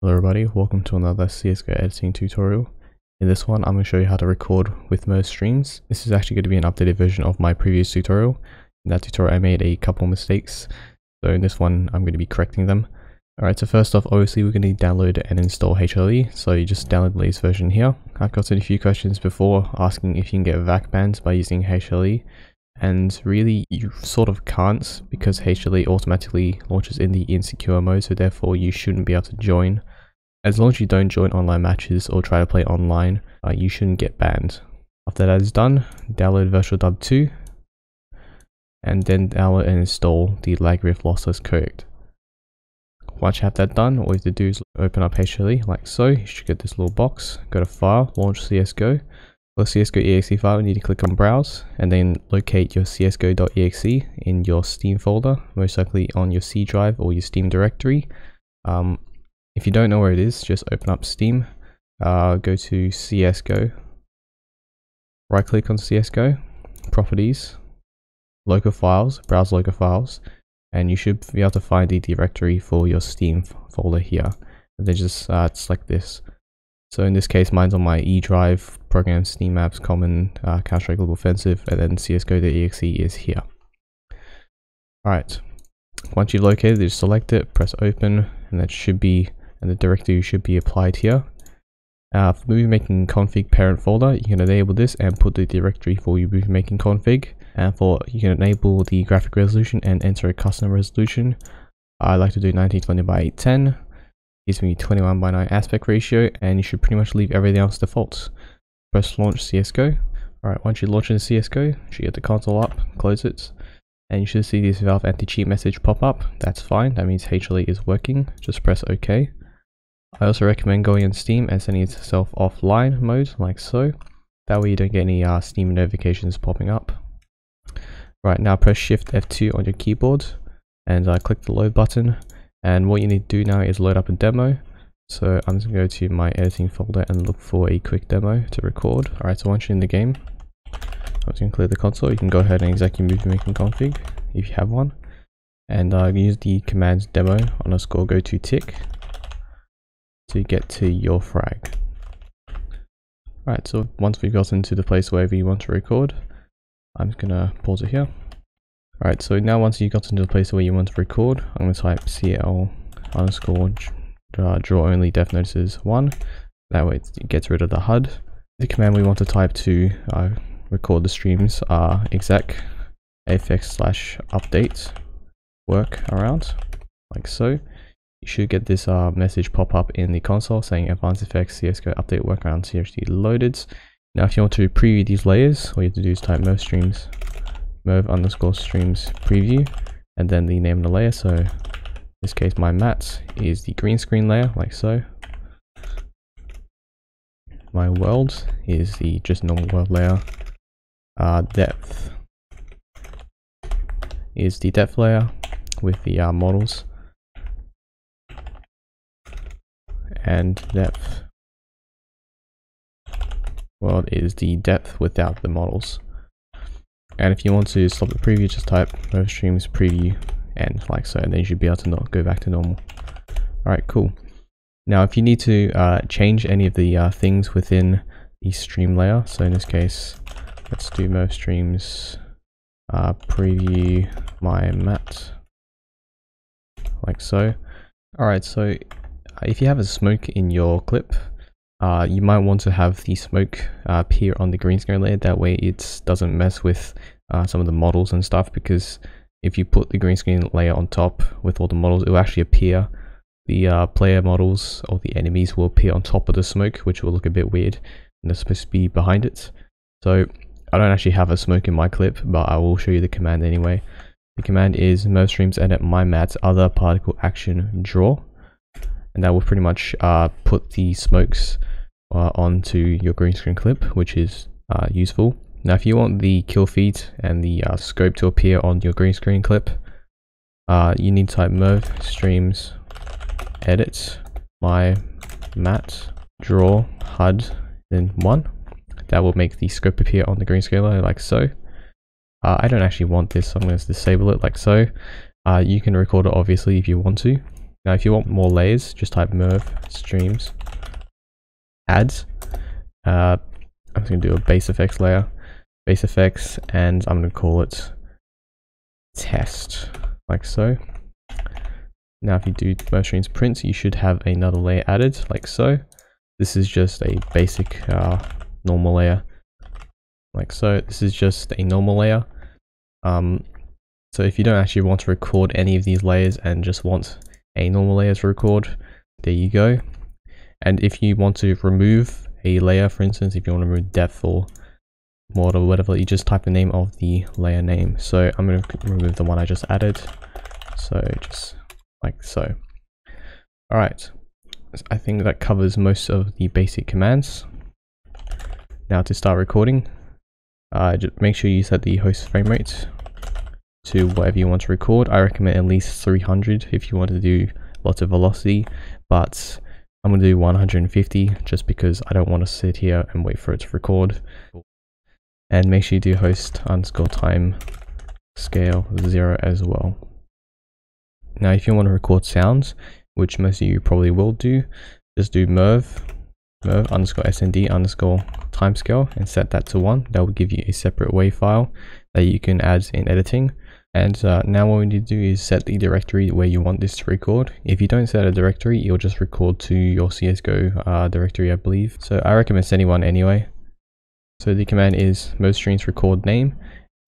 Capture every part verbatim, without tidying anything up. Hello everybody, welcome to another C S G O editing tutorial. In this one I'm going to show you how to record with mirv streams. This is actually going to be an updated version of my previous tutorial. In that tutorial I made a couple mistakes, so in this one I'm going to be correcting them. Alright, so first off, obviously we're going to download and install H L E, so you just download the latest version here. I've gotten a few questions before asking if you can get V A C bans by using H L E, and really you sort of can't because H L E automatically launches in the insecure mode, so therefore you shouldn't be able to join. As long as you don't join online matches or try to play online, uh, you shouldn't get banned. After that is done, download virtual dub two and then download and install the Lagarith Lossless code. Once you have that done, all you have to do is open up H L E like so. You should get this little box, go to File, Launch C S G O. For the C S G O dot E X E file, you need to click on Browse and then locate your C S G O dot E X E in your Steam folder, most likely on your C drive or your Steam directory. Um, if you don't know where it is, just open up Steam, uh, go to C S G O, right click on C S G O, Properties, Local Files, Browse Local Files, and you should be able to find the directory for your Steam folder here. And then just uh, select this. So in this case, mine's on my E drive, program, Steam apps, common, uh, Counter-Strike Global Offensive, and then C S G O dot E X E is here. Alright, once you've located it, just select it, press open, and that should be, and the directory should be applied here. Uh, for MovieMakingConfig parent folder, you can enable this and put the directory for your MovieMakingConfig, and for you can enable the graphic resolution and enter a custom resolution. I like to do nineteen twenty by eight ten. Gives me twenty-one by nine aspect ratio, and you should pretty much leave everything else default. Press launch C S G O. Alright, once you launch in C S G O, you should get the console up, close it, and you should see this Valve anti-cheat message pop up. That's fine, that means H L E is working. Just press OK. I also recommend going on Steam and sending yourself offline mode, like so. That way you don't get any uh, Steam notifications popping up. Right, now press shift F two on your keyboard, and uh, click the load button. And what you need to do now is load up a demo. So I'm just going to go to my editing folder and look for a quick demo to record. Alright, so once you're in the game, I'm just going to clear the console. You can go ahead and execute MovieMakingConfig if you have one. And uh, use the commands demo underscore go to tick to get to your frag. Alright, so once we've gotten to the place wherever you want to record, I'm just going to pause it here. Alright, so now once you've gotten to the place where you want to record, I'm going to type cl underscore uh, draw only def notices one. That way it gets rid of the H U D. The command we want to type to uh, record the streams are exec afx slash update work around, like so. You should get this uh, message pop up in the console saying advanced effects C S G O update workaround C S G O loaded. Now if you want to preview these layers, all you have to do is type mirv streams mirv underscore streams preview and then the name of the layer. So in this case myMatte is the green screen layer, like so. My world is the just normal world layer. Uh, depth is the depth layer with the uh, models, and depth world is the depth without the models. And if you want to stop the preview, just type mirv streams preview and like so, and then you should be able to not go back to normal. Alright, cool. Now if you need to uh, change any of the uh, things within the stream layer, so in this case let's do mirv streams uh, preview my matte, like so. Alright, so if you have a smoke in your clip, Uh, you might want to have the smoke uh, appear on the green screen layer. That way it doesn't mess with uh, some of the models and stuff, because if you put the green screen layer on top with all the models, it will actually appear. The uh, player models or the enemies will appear on top of the smoke, which will look a bit weird, and they're supposed to be behind it. So I don't actually have a smoke in my clip, but I will show you the command anyway. The command is mirv streams edit myMatte otherParticleAction draw, and that will pretty much uh, put the smokes Uh, onto your green screen clip, which is uh, useful. Now if you want the kill feed and the uh, scope to appear on your green screen clip, uh, you need to type mirv streams edit my matte draw H U D then one. That will make the scope appear on the green screen layer, like so. Uh, I don't actually want this, so I'm going to disable it like so. Uh, you can record it obviously if you want to. Now if you want more layers, just type mirv streams adds. Uh, I'm just going to do a base effects layer, base effects, and I'm going to call it test, like so. Now if you do mirv streams print, you should have another layer added, like so. This is just a basic uh, normal layer, like so. This is just a normal layer. Um, so if you don't actually want to record any of these layers and just want a normal layer to record, there you go. And if you want to remove a layer, for instance, if you want to remove depth or mod or whatever, you just type the name of the layer name. So I'm going to remove the one I just added. So just like so. All right. I think that covers most of the basic commands. Now to start recording, uh, just make sure you set the host frame rate to whatever you want to record. I recommend at least three hundred if you want to do lots of velocity, but I'm going to do one hundred fifty just because I don't want to sit here and wait for it to record. And make sure you do host underscore time scale zero as well. Now if you want to record sounds, which most of you probably will do, just do mirv, mirv underscore snd underscore timescale and set that to one. That will give you a separate WAV file that you can add in editing. And uh, now what we need to do is set the directory where you want this to record. If you don't set a directory, you'll just record to your C S G O uh, directory, I believe. So I recommend setting one anyway. So the command is mirv streams record name,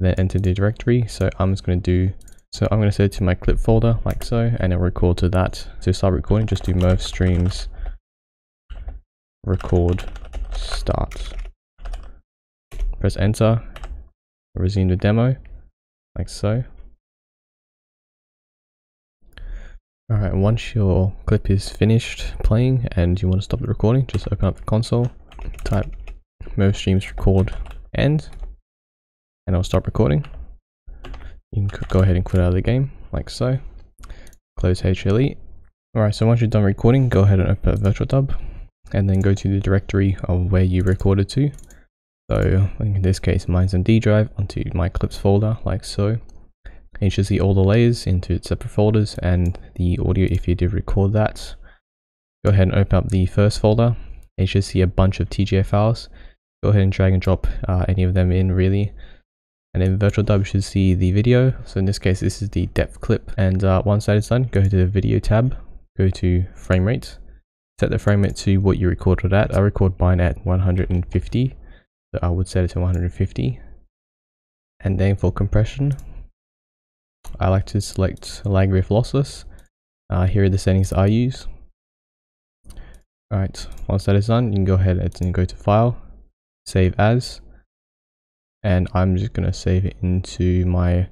then enter the directory. So I'm just going to do So I'm going to set it to my clip folder, like so, and it'll record to that. To start recording, just do mirv streams record start. Press enter, resume the demo, like so. Alright, once your clip is finished playing and you want to stop the recording, just open up the console, type mirv streams record end, and it'll stop recording. You can go ahead and quit out of the game, like so. Close H L E. Alright, so once you're done recording, go ahead and open up VirtualDub, and then go to the directory of where you recorded to. So, in this case, mine's on D drive, onto my clips folder, like so. And you should see all the layers into its separate folders, and the audio if you did record that. Go ahead and open up the first folder, and you should see a bunch of T G F files. Go ahead and drag and drop uh, any of them in, really. And in VirtualDub, you should see the video. So in this case, this is the depth clip. And uh, once that is done, go to the video tab, go to frame rate, set the frame rate to what you recorded at. I record mine at one hundred fifty, so I would set it to one hundred fifty. And then for compression, I like to select Lagarith Lossless. Uh, here are the settings I use. Alright, once that is done, you can go ahead and go to File, Save As. And I'm just going to save it into my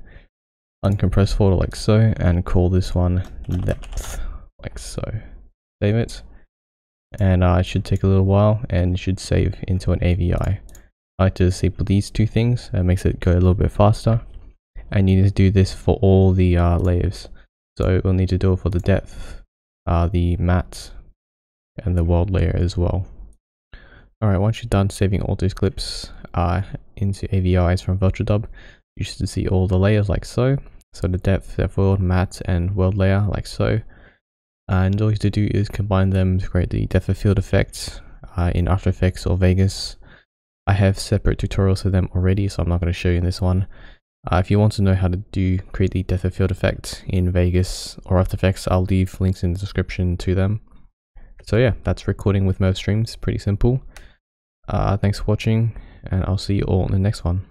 uncompressed folder, like so, and call this one depth, like so. Save it, and uh, it should take a little while, and it should save into an A V I. I like to disable these two things. That makes it go a little bit faster, and you need to do this for all the uh, layers. So we'll need to do it for the depth, uh, the matte, and the world layer as well. Alright, once you're done saving all those clips uh, into A V Is from VirtualDub, you should see all the layers like so. So the depth, the world, matte, and world layer like so. And all you have to do is combine them to create the depth of field effects uh, in After Effects or Vegas. I have separate tutorials for them already, so I'm not going to show you in this one. Uh, if you want to know how to do create the depth of field effect in Vegas or After Effects, I'll leave links in the description to them. So yeah, that's recording with mirv streams. Pretty simple. Uh, thanks for watching, and I'll see you all in the next one.